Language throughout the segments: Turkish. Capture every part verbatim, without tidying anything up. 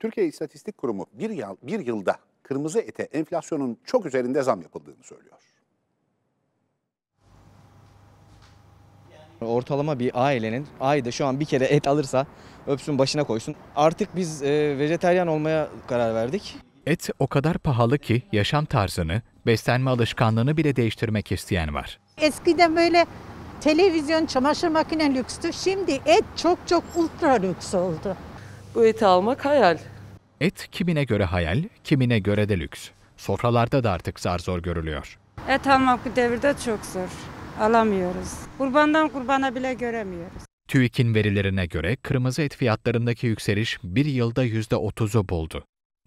Türkiye İstatistik Kurumu bir, yıl, bir yılda kırmızı ete enflasyonun çok üzerinde zam yapıldığını söylüyor. Ortalama bir ailenin ayda şu an bir kere et alırsa öpsün başına koysun. Artık biz e, vejetaryen olmaya karar verdik. Et o kadar pahalı ki yaşam tarzını, beslenme alışkanlığını bile değiştirmek isteyen var. Eskiden böyle televizyon, çamaşır makine lükstü. Şimdi et çok çok ultra lüks oldu. Bu eti almak hayal. Et kimine göre hayal, kimine göre de lüks. Sofralarda da artık zar zor görülüyor. Et almak bu devirde çok zor. Alamıyoruz. Kurbandan kurbana bile göremiyoruz. TÜİK'in verilerine göre kırmızı et fiyatlarındaki yükseliş bir yılda yüzde otuzu buldu.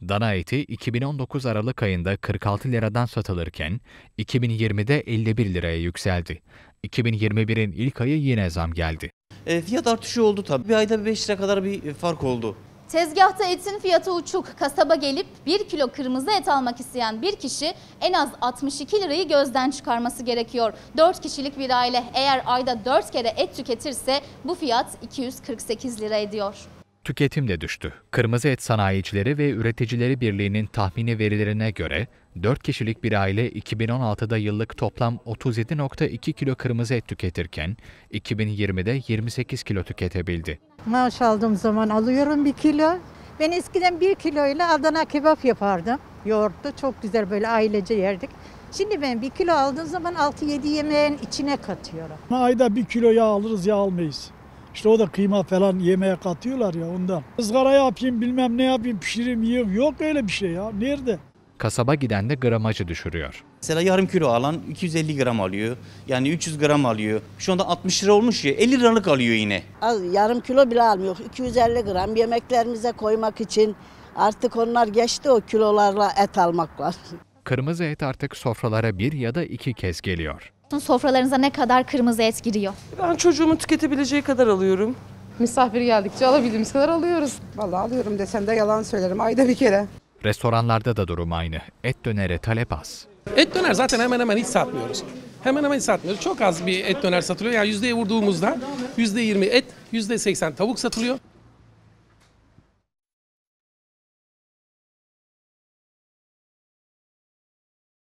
Dana eti iki bin on dokuz Aralık ayında kırk altı liradan satılırken iki bin yirmide elli bir liraya yükseldi. iki bin yirmi birin ilk ayı yine zam geldi. E, fiyat artışı oldu tabii. Bir ayda beş lira kadar bir fark oldu. Tezgahta etin fiyatı uçuk. Kasaba gelip bir kilo kırmızı et almak isteyen bir kişi en az altmış iki lirayı gözden çıkarması gerekiyor. dört kişilik bir aile eğer ayda dört kere et tüketirse bu fiyat iki yüz kırk sekiz lira ediyor. Tüketim de düştü. Kırmızı et Sanayicileri ve Üreticileri Birliği'nin tahmini verilerine göre dört kişilik bir aile iki bin on altıda yıllık toplam otuz yedi nokta iki kilo kırmızı et tüketirken iki bin yirmide yirmi sekiz kilo tüketebildi. Maaş aldığım zaman alıyorum bir kilo. Ben eskiden bir kiloyla Adana kebap yapardım. Yoğurtlu çok güzel böyle ailece yerdik. Şimdi ben bir kilo aldığım zaman altı yedi yemeğin içine katıyorum. Ayda bir kilo yağ alırız ya almayız. İşte o da kıyma falan yemeğe katıyorlar ya ondan. Izgara yapayım bilmem ne yapayım pişireyim yiyeyim yok öyle bir şey ya nerede? Kasaba giden de gramajı düşürüyor. Mesela yarım kilo alan iki yüz elli gram alıyor. Yani üç yüz gram alıyor. Şu anda altmış lira olmuş ya elli liralık alıyor yine. Az, yarım kilo bile almıyor. iki yüz elli gram yemeklerimize koymak için artık onlar geçti o kilolarla et almaklar. Kırmızı et artık sofralara bir ya da iki kez geliyor. Sofralarınıza ne kadar kırmızı et giriyor? Ben çocuğumun tüketebileceği kadar alıyorum. Misafir geldikçe alabildiğimiz kadar alıyoruz. Vallahi alıyorum desem de yalan söylerim ayda bir kere. Restoranlarda da durum aynı. Et dönere talep az. Et döner zaten hemen hemen hiç satmıyoruz. Hemen hemen hiç satmıyoruz. Çok az bir et döner satılıyor. Yani yüzdeye vurduğumuzda yüzde yirmi et, yüzde seksen tavuk satılıyor.